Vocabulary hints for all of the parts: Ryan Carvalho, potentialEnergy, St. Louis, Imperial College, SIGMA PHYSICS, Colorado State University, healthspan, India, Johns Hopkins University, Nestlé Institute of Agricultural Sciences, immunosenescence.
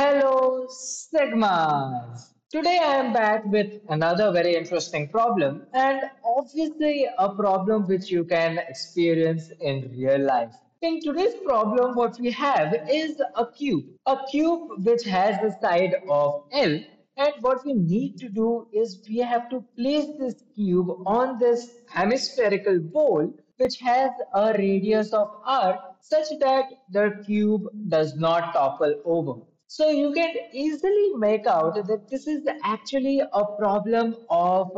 Hello Sigmas! Today I am back with another very interesting problem, and obviously a problem which you can experience in real life. In today's problem what we have is a cube which has the side of L, and what we need to do is we have to place this cube on this hemispherical bowl which has a radius of r such that the cube does not topple over. So you can easily make out that this is actually a problem of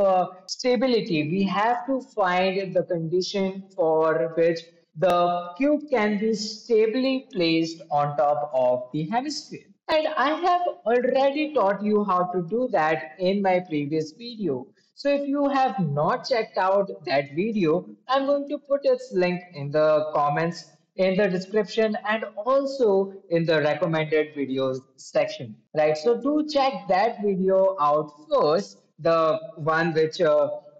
stability. We have to find the condition for which the cube can be stably placed on top of the hemisphere. And I have already taught you how to do that in my previous video. So if you have not checked out that video, I'm going to put its link in the comments, in the description, and also in the recommended videos section, right? So do check that video out first, the one which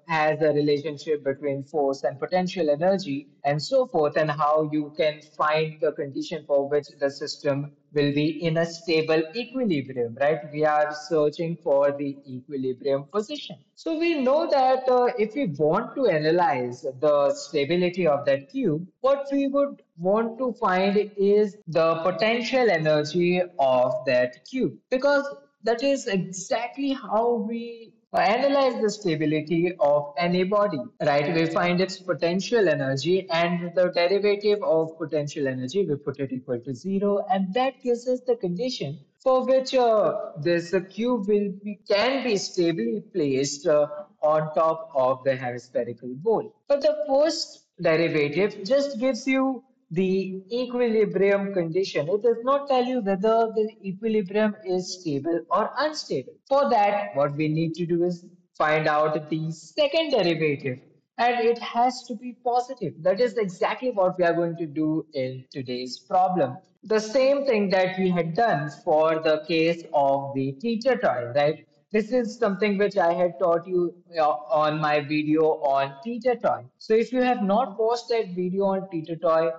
has a relationship between force and potential energy and so forth, and how you can find the condition for which the system will be in a stable equilibrium, right? We are searching for the equilibrium position. So we know that if we want to analyze the stability of that cube, what we would want to find is the potential energy of that cube, because that is exactly how we analyze the stability of any body, right? We find its potential energy, and the derivative of potential energy, we put it equal to 0, and that gives us the condition for which this cube can be stably placed on top of the hemispherical bowl. But the first derivative just gives you the equilibrium condition. It does not tell you whether the equilibrium is stable or unstable. For that, what we need to do is find out the second derivative, and it has to be positive. That is exactly what we are going to do in today's problem. The same thing that we had done for the case of the teeter-totter, right? This is something which I had taught you on my video on teeter-totter. So if you have not watched that video on teeter-totter,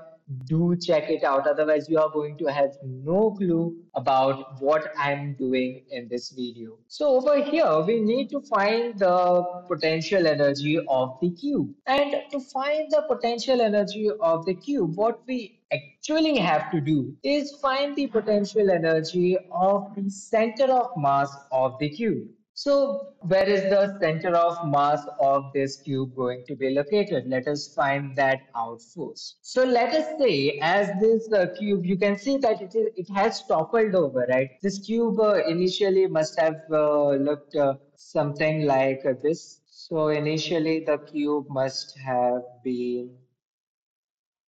do check it out, otherwise you are going to have no clue about what I'm doing in this video. So over here we need to find the potential energy of the cube, and to find the potential energy of the cube, what we actually have to do is find the potential energy of the center of mass of the cube. So where is the center of mass of this cube going to be located? Let us find that out first. So let us say, as this cube, you can see that it has toppled over, right? This cube initially must have looked something like this. So initially the cube must have been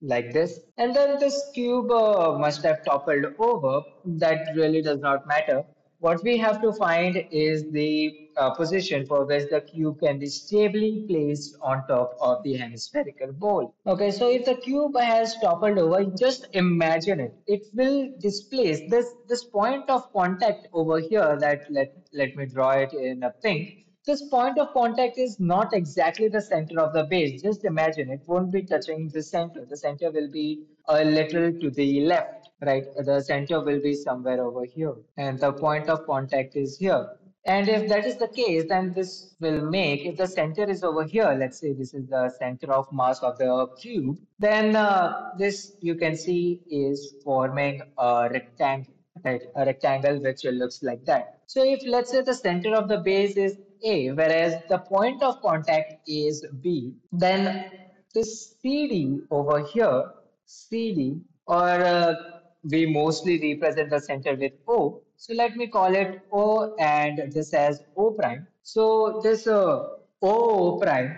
like this, and then this cube must have toppled over. That really does not matter. What we have to find is the position for which the cube can be stably placed on top of the hemispherical bowl. Okay, so if the cube has toppled over, just imagine it. It will displace this point of contact over here. That let me draw it in a pink. This point of contact is not exactly the center of the base. Just imagine it won't be touching the center. The center will be a little to the left. Right, the center will be somewhere over here, and the point of contact is here. And if that is the case, then this will make, if the center is over here, let's say this is the center of mass of the cube, then this, you can see, is forming a rectangle, right? A rectangle which looks like that. So if, let's say, the center of the base is A, whereas the point of contact is B, then this CD over here, CD, or we mostly represent the center with O. So let me call it O, and this as O prime. So this O prime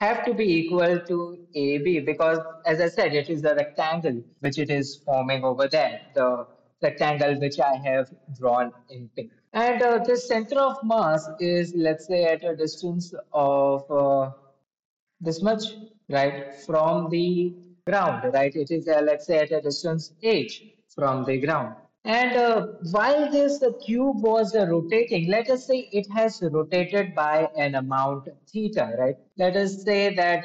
have to be equal to AB, because, as I said, it is the rectangle which it is forming over there, the rectangle which I have drawn in pink. And this center of mass is, let's say, at a distance of this much, right, from the ground, right? It is, let's say, at a distance h from the ground. And while the cube was rotating, let us say it has rotated by an amount theta, right? Let us say that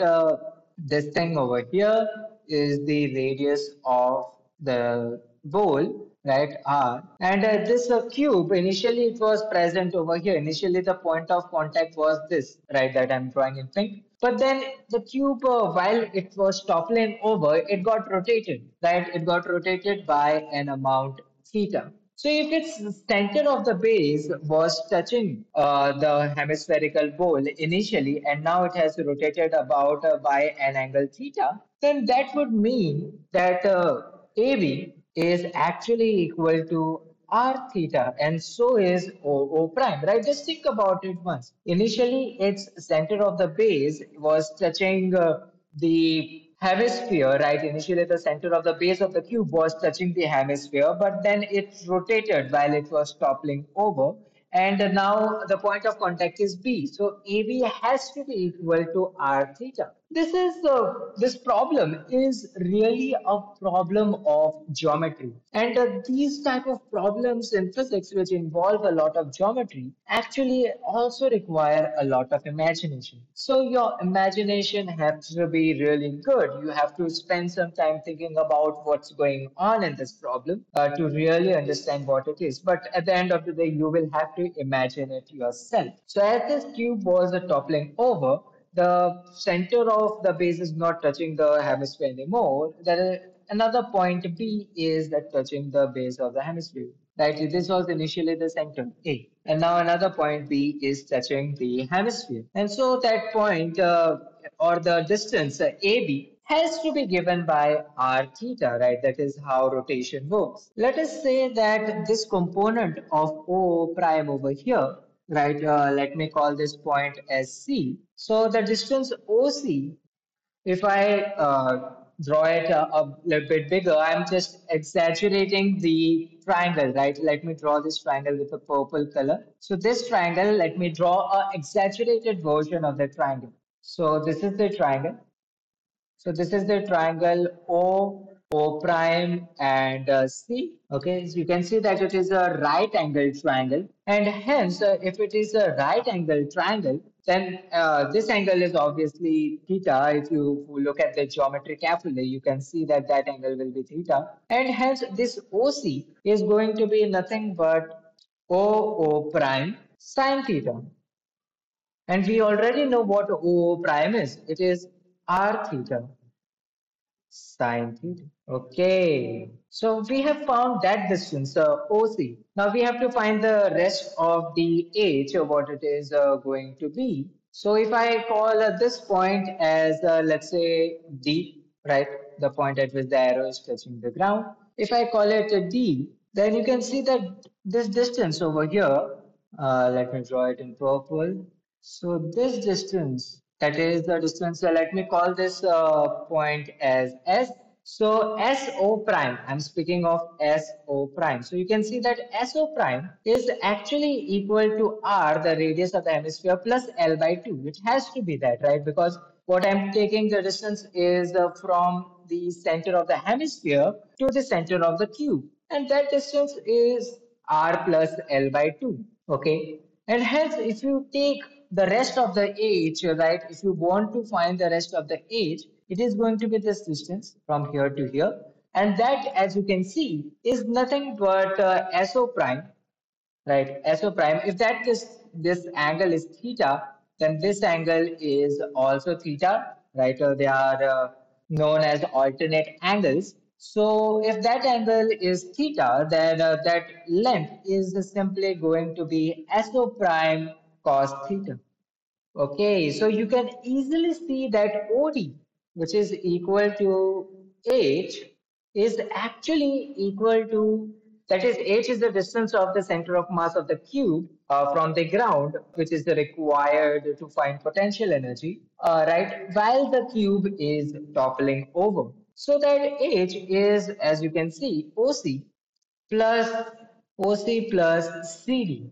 this thing over here is the radius of the bowl, right, R. And this cube, initially it was present over here. Initially the point of contact was this, right, that I'm drawing in pink. But then the cube, while it was toppling over, it got rotated, right? It got rotated by an amount theta. So if its center of the base was touching the hemispherical bowl initially, and now it has rotated about by an angle theta, then that would mean that AB is actually equal to R theta, and so is OO prime, right? Just think about it once. Initially, its center of the base was touching the hemisphere, right? Initially, the center of the base of the cube was touching the hemisphere, but then it rotated while it was toppling over. And now the point of contact is B. So AB has to be equal to R theta. This problem is really a problem of geometry. And these type of problems in physics, which involve a lot of geometry, actually also require a lot of imagination. So your imagination has to be really good. You have to spend some time thinking about what's going on in this problem to really understand what it is. But at the end of the day, you will have to imagine it yourself. So as this cube was toppling over, the center of the base is not touching the hemisphere anymore. Another point B is that touching the base of the hemisphere. Right, this was initially the center A, and now another point B is touching the hemisphere. And so that point or the distance AB has to be given by R theta, right? That is how rotation works. Let us say that this component of OO prime over here, right? Let me call this point as C. So the distance OC, if I draw it a little bit bigger, I'm just exaggerating the triangle, right? Let me draw this triangle with a purple color. So this triangle, let me draw an exaggerated version of the triangle. So this is the triangle. So this is the triangle O, O prime and C. Okay, so you can see that it is a right angle triangle, and hence if it is a right angle triangle, then this angle is obviously theta. If you look at the geometry carefully, you can see that that angle will be theta, and hence this OC is going to be nothing but OO prime sine theta. And we already know what OO prime is. It is R theta sine theta. Okay, so we have found that distance OC. Now we have to find the rest of the H, what it is going to be. So if I call this point as let's say D, right, the point at which the arrow is touching the ground. If I call it a D, then you can see that this distance over here, let me draw it in purple. So this distance, that is the distance, so let me call this point as S. So SO prime, I'm speaking of SO prime. So you can see that SO prime is actually equal to R, the radius of the hemisphere, plus L by 2. It has to be that, right? Because what I'm taking the distance is from the center of the hemisphere to the center of the cube. And that distance is R plus L by 2, okay? And hence, if you take the rest of the H, right, if you want to find the rest of the H, it is going to be this distance from here to here. And that, as you can see, is nothing but SO prime, right? SO prime, if that is, this angle is theta, then this angle is also theta, right? They are known as alternate angles. So if that angle is theta, then that length is simply going to be SO prime cos theta. Okay, so you can easily see that OD, which is equal to H, is actually equal to, that is, H is the distance of the center of mass of the cube from the ground, which is required to find potential energy, right, while the cube is toppling over. So that H is, as you can see, OC plus CD.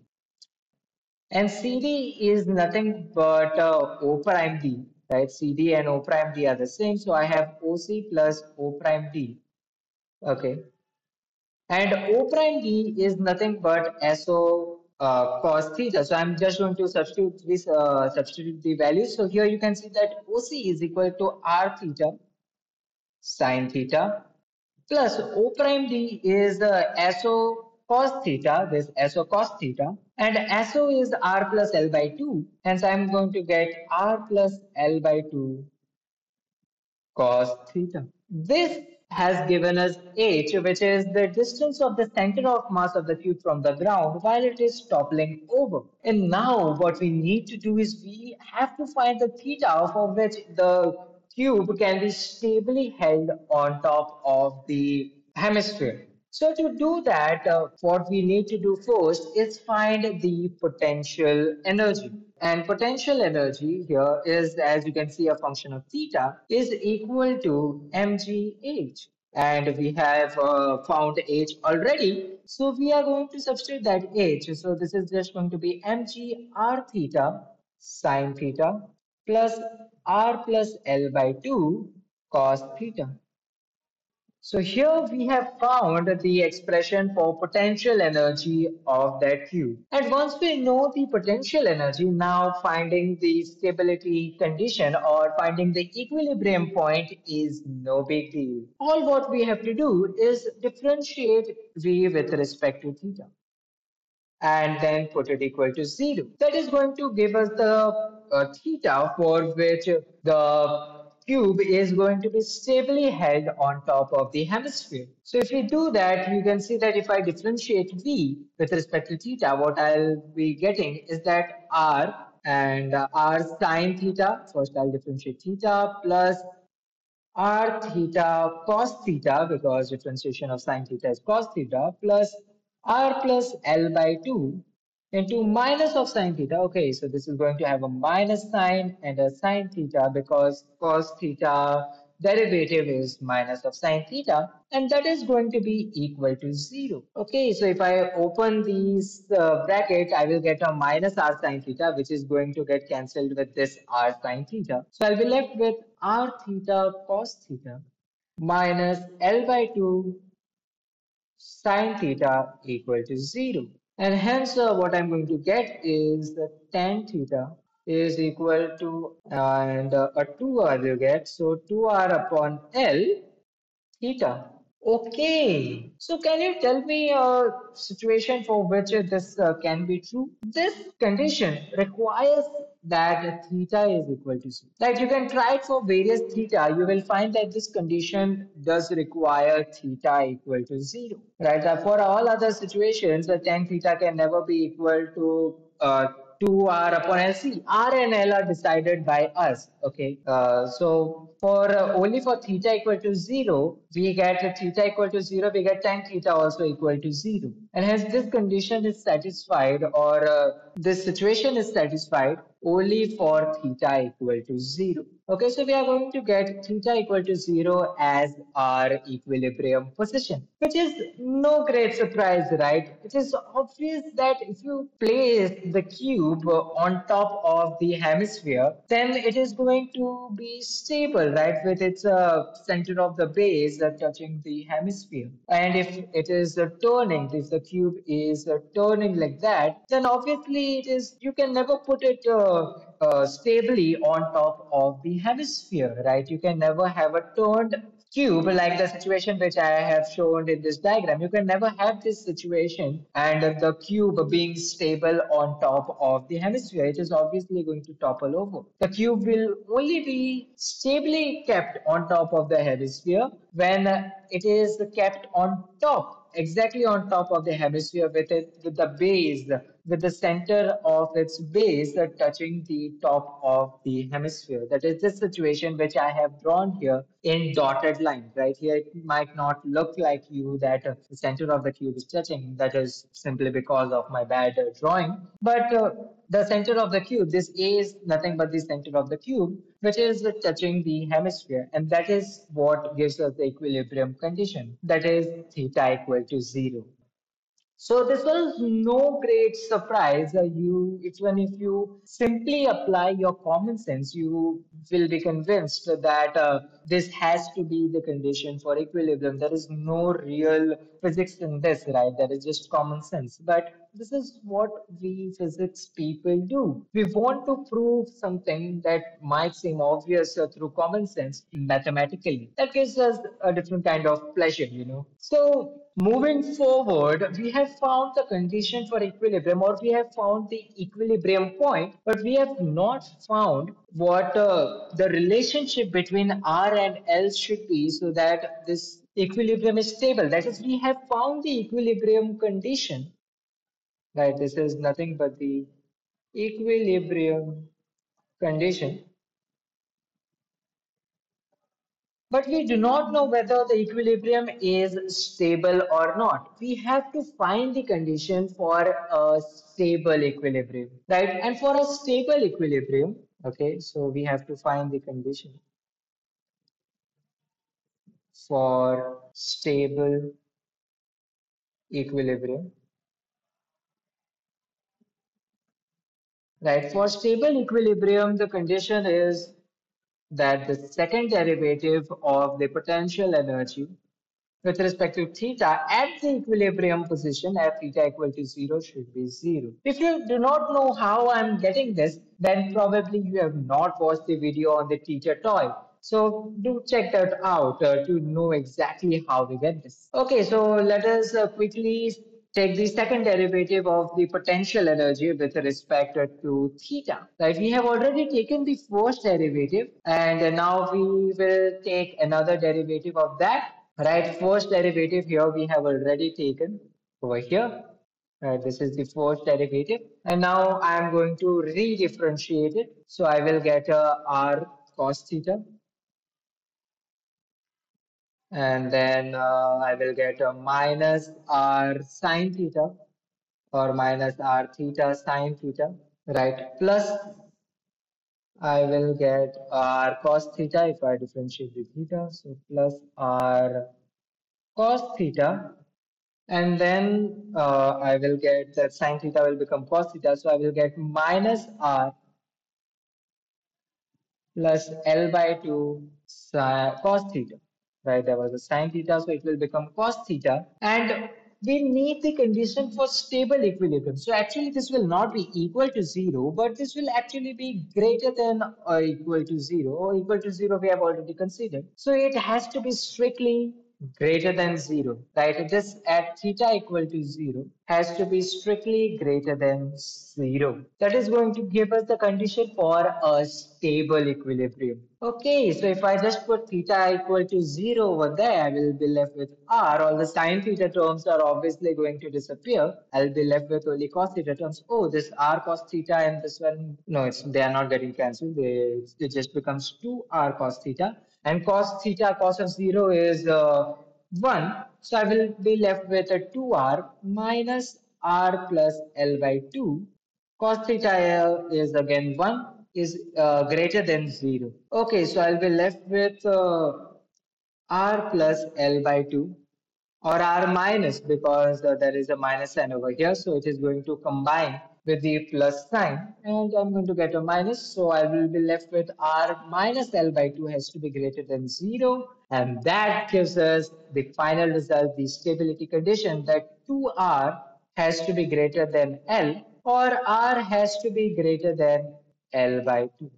And CD is nothing but O prime D, right? CD and O prime D are the same. So I have OC plus O prime D. Okay. And O prime D is nothing but SO cos theta. So I'm just going to substitute the values. So here you can see that OC is equal to R theta sine theta plus O prime D is SO cos theta, this SO cos theta, and SO is R plus L by 2, hence I am going to get R plus L by 2 cos theta. This has given us h, which is the distance of the center of mass of the cube from the ground while it is toppling over. And now what we need to do is we have to find the theta for which the cube can be stably held on top of the hemisphere. So to do that, what we need to do first is find the potential energy. And potential energy here is, as you can see, a function of theta, is equal to mgh. And we have found h already. So we are going to substitute that h. So this is just going to be mgr theta sine theta plus r plus L by 2 cos theta. So here we have found the expression for potential energy of that cube. And once we know the potential energy, now finding the stability condition or finding the equilibrium point is no big deal. All what we have to do is differentiate V with respect to theta and then put it equal to 0. That is going to give us the theta for which the cube is going to be stably held on top of the hemisphere. So if we do that, you can see that if I differentiate V with respect to theta, what I'll be getting is that R and R sine theta, first I'll differentiate theta, plus R theta cos theta, because differentiation of sine theta is cos theta, plus R plus L by 2 into minus of sine theta. Okay, so this is going to have a minus sign and a sine theta because cos theta derivative is minus of sine theta, and that is going to be equal to 0. Okay, so if I open these bracket, I will get a minus r sine theta, which is going to get cancelled with this r sine theta. So I'll be left with r theta cos theta minus L by 2 sine theta equal to 0. And hence what I'm going to get is the tan theta is equal to, and a 2r will get, so 2r upon L theta. Okay, so can you tell me a situation for which this can be true? This condition requires that theta is equal to 0. Like you can try it for various theta, you will find that this condition does require theta equal to 0. Right? For all other situations, the tan theta can never be equal to 2r upon L. See, r and L are decided by us. Okay, so for only for theta equal to 0, we get theta equal to 0, we get tan theta also equal to 0. And hence this condition is satisfied, or this situation is satisfied only for theta equal to 0. Okay, so we are going to get theta equal to 0 as our equilibrium position, which is no great surprise, right? It is obvious that if you place the cube on top of the hemisphere, then it is going to be stable, right? With its center of the base touching the hemisphere. And if it is turning, if the cube is turning like that, then obviously it is, you can never put it stably on top of the hemisphere, right? You can never have a turned cube like the situation which I have shown in this diagram. You can never have this situation and the cube being stable on top of the hemisphere. It is obviously going to topple over. The cube will only be stably kept on top of the hemisphere when it is kept on top, exactly on top of the hemisphere with the base, with the center of its base touching the top of the hemisphere. That is the situation which I have drawn here in dotted lines. Right here, it might not look like you that the center of the cube is touching. That is simply because of my bad drawing. But the center of the cube, this A is nothing but the center of the cube, which is touching the hemisphere. And that is what gives us the equilibrium condition. That is theta equal to 0. So this was no great surprise. Even if you simply apply your common sense, you will be convinced that this has to be the condition for equilibrium. There is no real physics in this, right? That is just common sense. But this is what we physics people do. We want to prove something that might seem obvious through common sense mathematically. That gives us a different kind of pleasure, you know. So moving forward, we have found the condition for equilibrium, or we have found the equilibrium point, but we have not found what the relationship between R and L should be so that this equilibrium is stable. That is, we have found the equilibrium condition. Right, this is nothing but the equilibrium condition. But we do not know whether the equilibrium is stable or not. We have to find the condition for a stable equilibrium, right? And for a stable equilibrium, okay, so we have to find the condition for stable equilibrium. Right, for stable equilibrium, the condition is that the second derivative of the potential energy with respect to theta at the equilibrium position at theta equal to 0 should be 0. If you do not know how I'm getting this, then probably you have not watched the video on the teacher toy. So do check that out to know exactly how we get this. Okay, so let us quickly take the second derivative of the potential energy with respect to theta. Right, we have already taken the first derivative, and now we will take another derivative of that. Right, first derivative here we have already taken over here. Right, this is the first derivative, and now I am going to re-differentiate it. So I will get r cos theta, and then I will get a minus r sine theta, or minus r theta sine theta, right? Plus I will get r cos theta if I differentiate with theta, so plus r cos theta, and then I will get that sine theta will become cos theta, so I will get minus r plus L by 2 sine cos theta. Right, there was a sine theta, so it will become cos theta. And we need the condition for stable equilibrium. So actually, this will not be equal to 0, but this will actually be greater than or equal to 0. Or equal to 0, we have already considered. So it has to be strictly greater than 0. Right, this at theta equal to 0 has to be strictly greater than 0. That is going to give us the condition for a stable equilibrium. Okay, so if I just put theta equal to 0 over there, I will be left with r. All the sine theta terms are obviously going to disappear. I'll be left with only cos theta terms. Oh, this r cos theta and this one, no, they are not getting cancelled. It just becomes 2r cos theta. And cos theta, cos of 0 is 1. So I will be left with a 2r minus r plus L by 2. Cos theta is again 1. Is greater than 0. Okay, so I'll be left with r plus L by 2, or r minus, because there is a minus sign over here, so it is going to combine with the plus sign, and I'm going to get a minus, so I will be left with r minus L by 2 has to be greater than 0, and that gives us the final result, the stability condition, that 2r has to be greater than L, or r has to be greater than L by 2.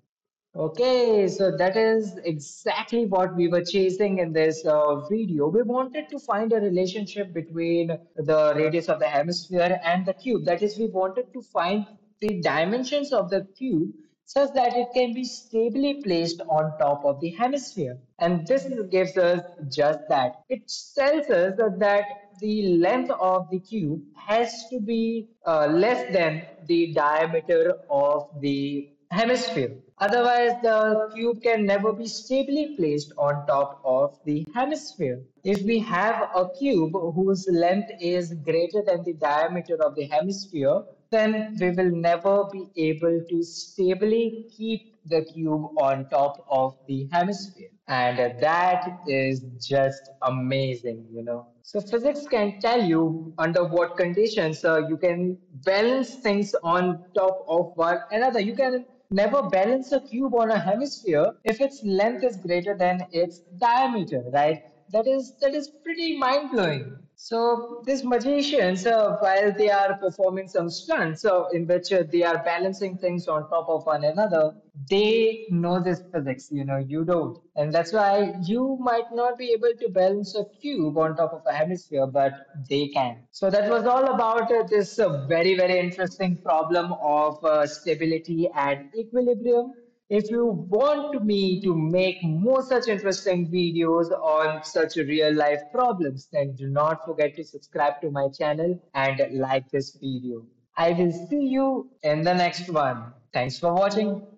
Okay, so that is exactly what we were chasing in this video. We wanted to find a relationship between the radius of the hemisphere and the cube. That is, we wanted to find the dimensions of the cube such that it can be stably placed on top of the hemisphere. And this gives us just that. It tells us that the length of the cube has to be less than the diameter of the hemisphere. Otherwise, the cube can never be stably placed on top of the hemisphere. If we have a cube whose length is greater than the diameter of the hemisphere, then we will never be able to stably keep the cube on top of the hemisphere. And that is just amazing, you know. So physics can tell you under what conditions you can balance things on top of one another. You can never balance a cube on a hemisphere if its length is greater than its diameter, right? That is pretty mind-blowing. So these magicians, while they are performing some stunts, in which they are balancing things on top of one another, they know this physics, you don't. And that's why you might not be able to balance a cube on top of a hemisphere, but they can. So that was all about this very, very interesting problem of stability and equilibrium. If you want me to make more such interesting videos on such real life problems, then do not forget to subscribe to my channel and like this video. I will see you in the next one. Thanks for watching.